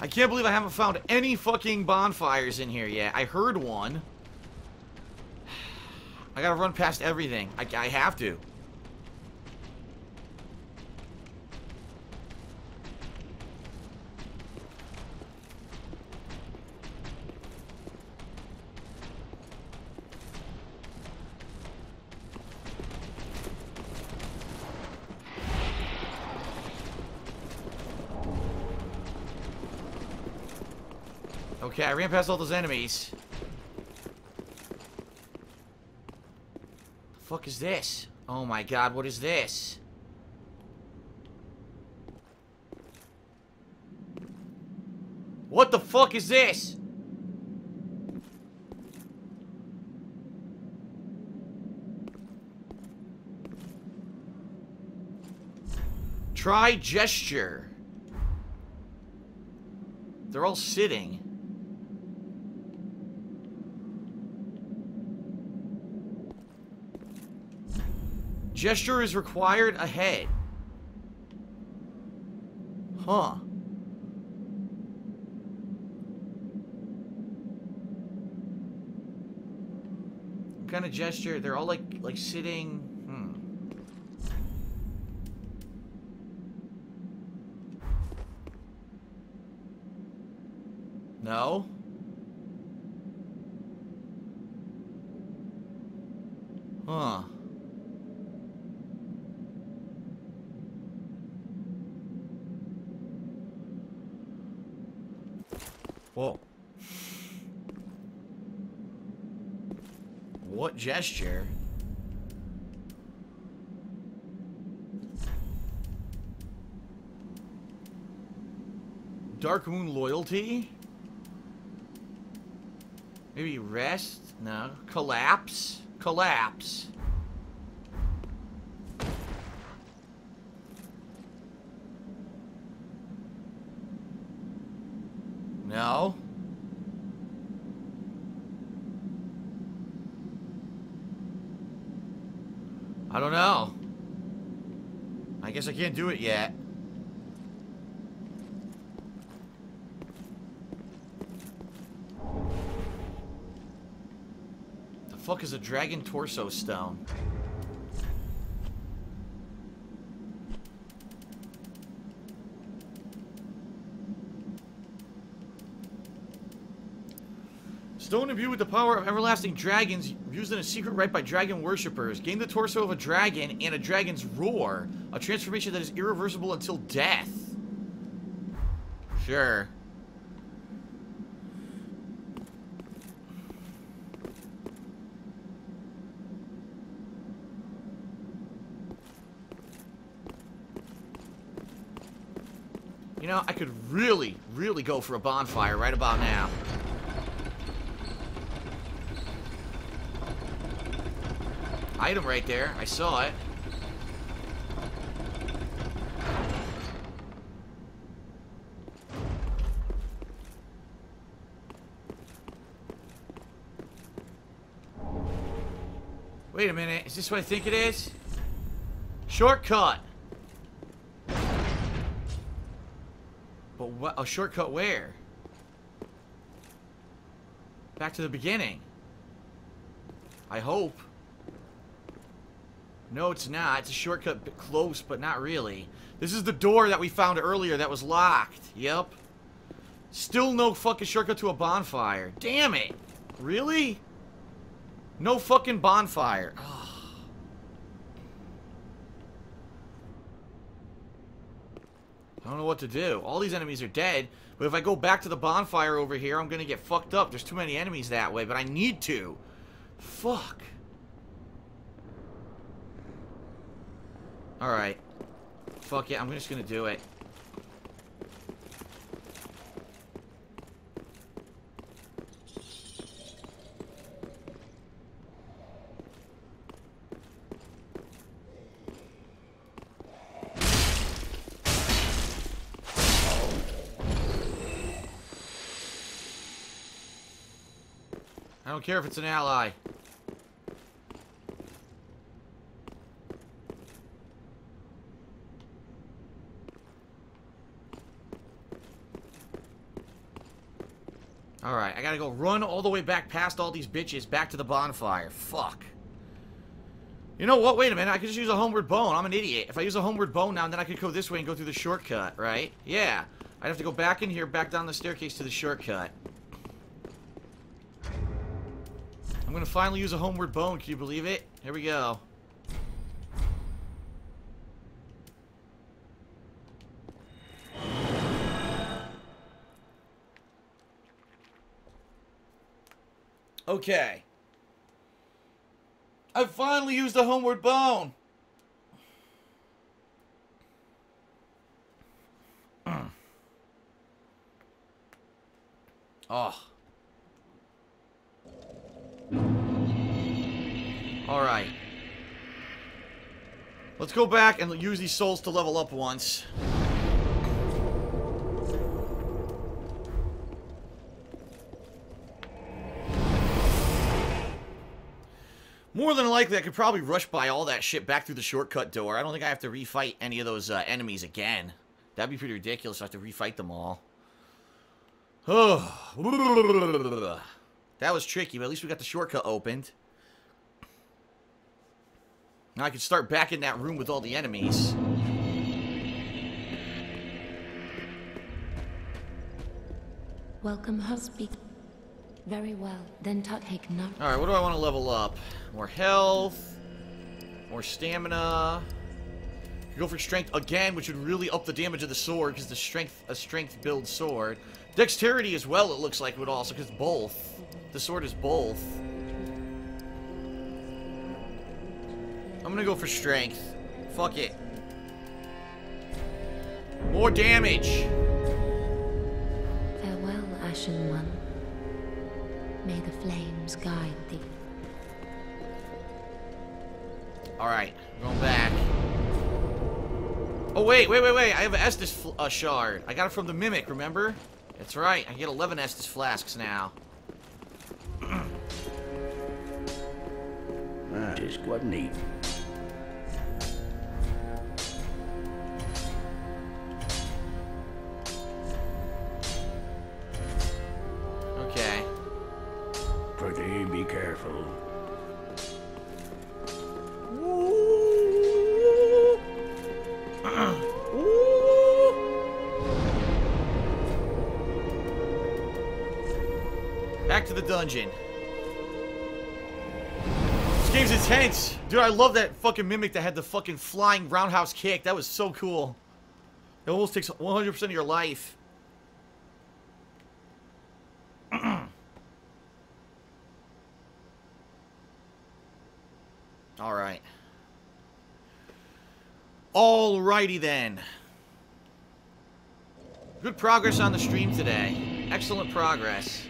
I can't believe I haven't found any fucking bonfires in here yet. I heard one. I gotta run past everything. I have to. Okay, I ran past all those enemies. The fuck is this? Oh my god, what is this? What the fuck is this? Try gesture. They're all sitting. Gesture is required ahead. Huh. What kind of gesture? They're all like sitting. No? Huh. Whoa. What gesture? Dark Moon Loyalty? Maybe rest? No. Collapse? Collapse. No. I don't know. I guess I can't do it yet. The fuck is a dragon torso stone? Stone imbued with the power of everlasting dragons, used in a secret rite by dragon worshippers. Gain the torso of a dragon and a dragon's roar. A transformation that is irreversible until death. Sure. You know, I could really, really go for a bonfire right about now. Item right there. I saw it. Wait a minute. Is this what I think it is? Shortcut. But what? A shortcut where? Back to the beginning. I hope. No, it's not. It's a shortcut, but close, but not really. This is the door that we found earlier that was locked. Yep. Still no fucking shortcut to a bonfire. Damn it. Really? No fucking bonfire. Ugh. I don't know what to do. All these enemies are dead, but if I go back to the bonfire over here, I'm gonna get fucked up. There's too many enemies that way, but I need to. Fuck. Alright. Fuck it, I'm just gonna do it. I don't care if it's an ally. Alright, I gotta go run all the way back past all these bitches, back to the bonfire. Fuck. You know what? Wait a minute. I could just use a homeward bone. I'm an idiot. If I use a homeward bone now, then I could go this way and go through the shortcut, right? Yeah. I'd have to go back in here, back down the staircase to the shortcut. I'm gonna finally use a homeward bone. Can you believe it? Here we go. Okay. I finally used the homeward bone. Oh. All right. Let's go back and use these souls to level up once. More than likely, I could probably rush by all that shit back through the shortcut door. I don't think I have to refight any of those enemies again. That'd be pretty ridiculous if I have to refight them all. Oh. That was tricky, but at least we got the shortcut opened. Now I can start back in that room with all the enemies. Welcome, Husby. Very well, then take note. Alright, what do I want to level up? More health, more stamina. Go for strength again, which would really up the damage of the sword, because the strength builds sword. Dexterity as well, it looks like, would also, because both. The sword is both. I'm gonna go for strength. Fuck it. More damage! Farewell, Ashen One. May the flames guide thee. Alright, going back. Oh, wait. I have an Estus shard. I got it from the Mimic, remember? That's right. I get 11 Estus flasks now. Just what need. Okay. Pretty be careful. Back to the dungeon. This game's intense. Dude, I love that fucking Mimic that had the fucking flying roundhouse kick. That was so cool. It almost takes 100% of your life. Alright. Alrighty then. Good progress on the stream today. Excellent progress.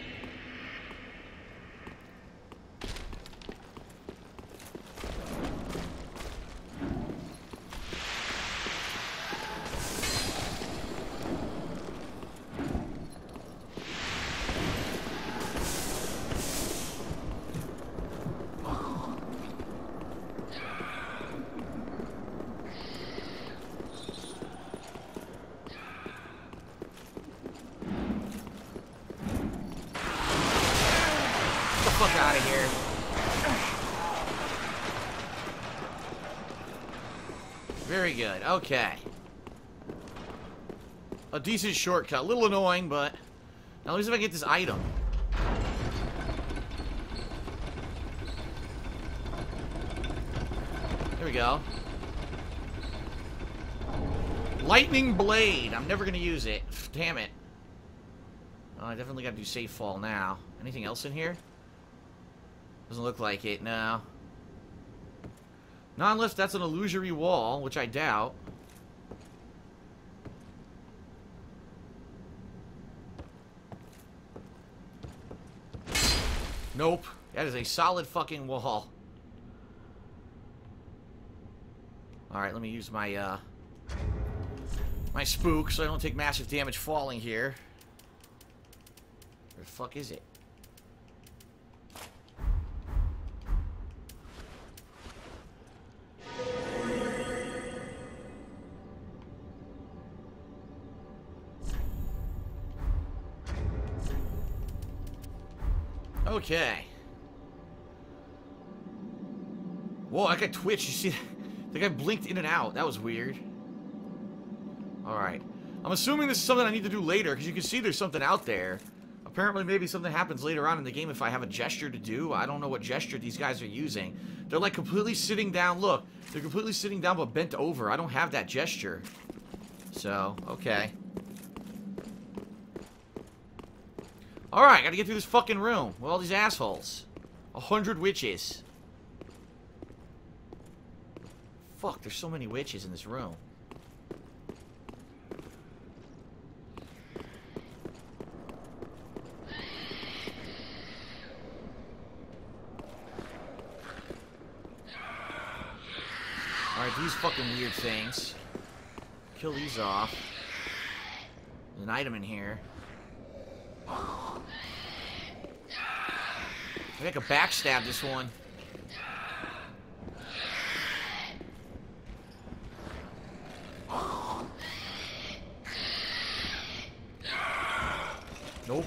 Good. Okay. A decent shortcut. A little annoying, but... Now let me see if I can get this item. Here we go. Lightning blade. I'm never gonna use it. Damn it. Oh, I definitely gotta do safe fall now. Anything else in here? Doesn't look like it. No. Not unless that's an illusory wall, which I doubt. Nope. That is a solid fucking wall. Alright, let me use my, my spook so I don't take massive damage falling here. Where the fuck is it? Okay. Whoa, I got twitched. You see, the guy blinked in and out. That was weird. Alright. I'm assuming this is something I need to do later, because you can see there's something out there. Apparently, maybe something happens later on in the game if I have a gesture to do. I don't know what gesture these guys are using. They're, like, completely sitting down. Look, they're completely sitting down but bent over. I don't have that gesture. So, okay. Alright, gotta get through this fucking room with all these assholes. 100 witches. Fuck, there's so many witches in this room. Alright, these fucking weird things. Kill these off. There's an item in here. Maybe I could backstab this one. Nope.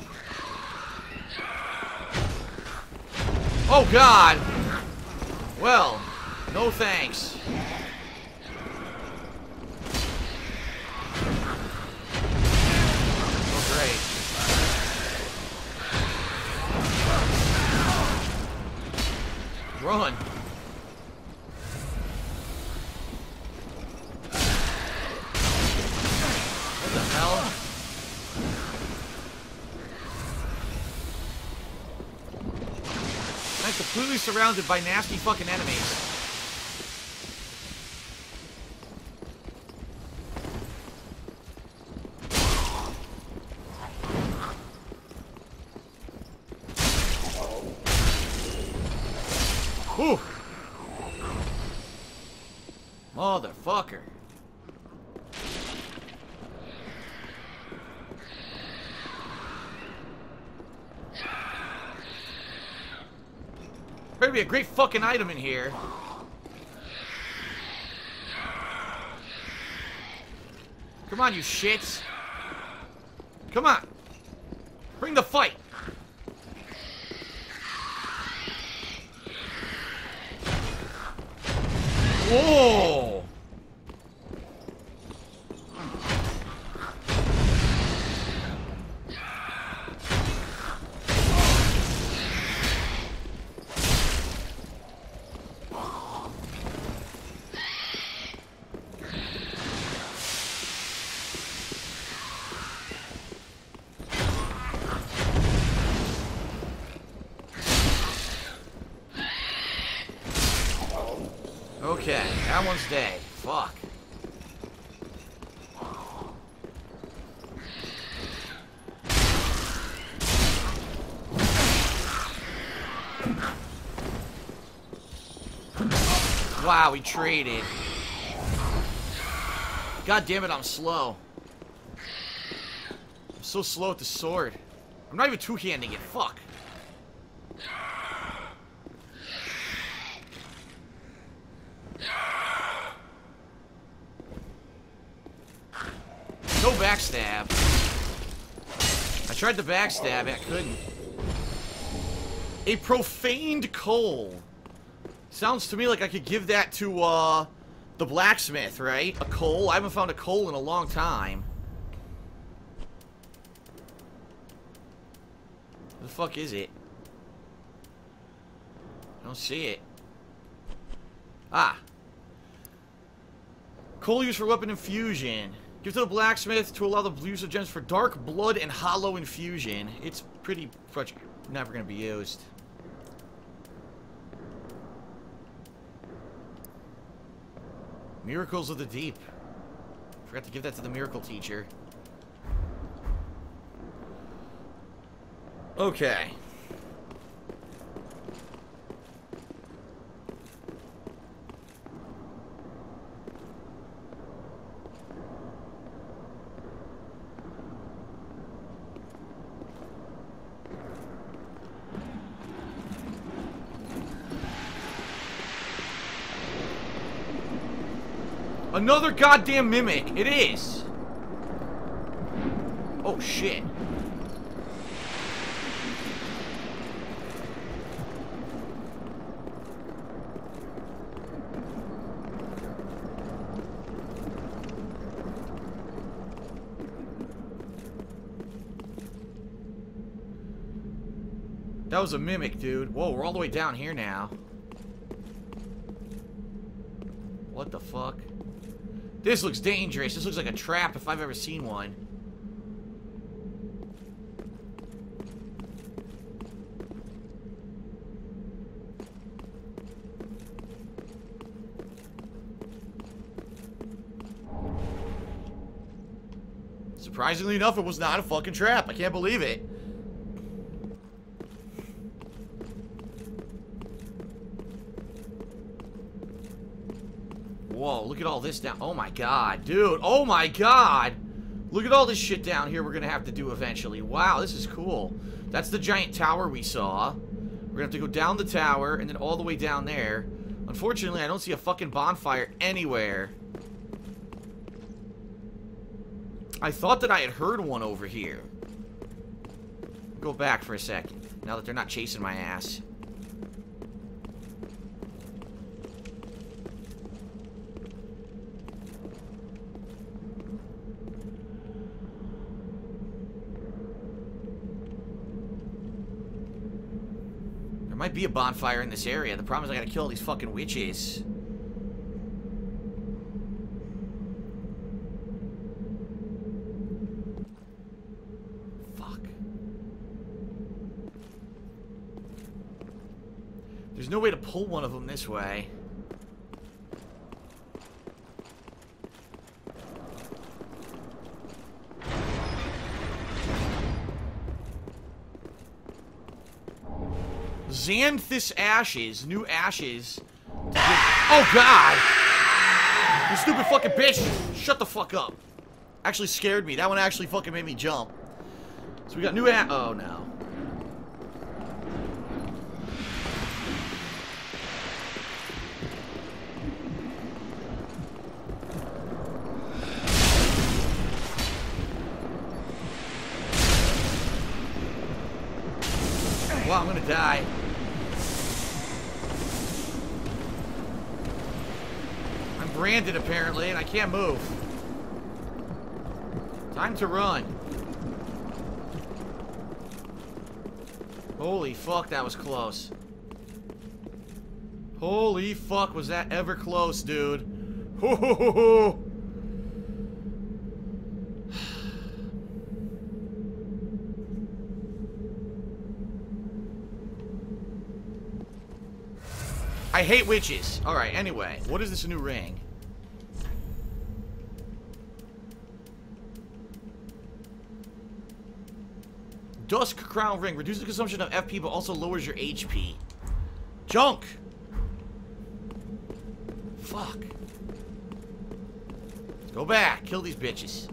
Oh god! Well, no thanks. Run. What the hell? I'm completely surrounded by nasty fucking enemies. Ooh. Motherfucker. Better be a great fucking item in here. Come on, you shits. Come on. Bring the fight. Whoa! Okay, that one's dead. Fuck. Wow, we traded. God damn it, I'm slow. I'm so slow with the sword. I'm not even two-handing it. Fuck. No backstab. I tried to backstab, I couldn't. A profaned coal. Sounds to me like I could give that to, the blacksmith, right? A coal? I haven't found a coal in a long time. Where the fuck is it? I don't see it. Ah. Coal used for weapon infusion. Give to the blacksmith to allow the use of gems for dark blood and hollow infusion. It's pretty much never going to be used. Miracles of the deep. Forgot to give that to the miracle teacher. Okay. Another goddamn mimic. It is. Oh shit. That was a mimic, dude. Whoa, we're all the way down here now. What the fuck? This looks dangerous. This looks like a trap if I've ever seen one. Surprisingly enough, it was not a fucking trap. I can't believe it. Whoa, look at all this down. Oh my god, dude. Oh my god. Look at all this shit down here we're gonna have to do eventually. Wow, this is cool. That's the giant tower we saw. We're gonna have to go down the tower and then all the way down there. Unfortunately, I don't see a fucking bonfire anywhere. I thought that I had heard one over here. Go back for a second, now that they're not chasing my ass. There might be a bonfire in this area. The problem is I gotta kill all these fucking witches. There's no way to pull one of them this way. Xanthus Ashes. New ashes. Oh, God! You stupid fucking bitch! Shut the fuck up. Actually scared me. That one actually fucking made me jump. So we got new oh, no. Wow, I'm gonna die. I'm branded apparently, and I can't move. Time to run. Holy fuck, that was close. Holy fuck, was that ever close, dude. Ho ho ho ho! I hate witches. Alright, anyway. What is this new ring? Dusk Crown Ring. Reduces the consumption of FP, but also lowers your HP. Junk! Fuck. Go back. Kill these bitches.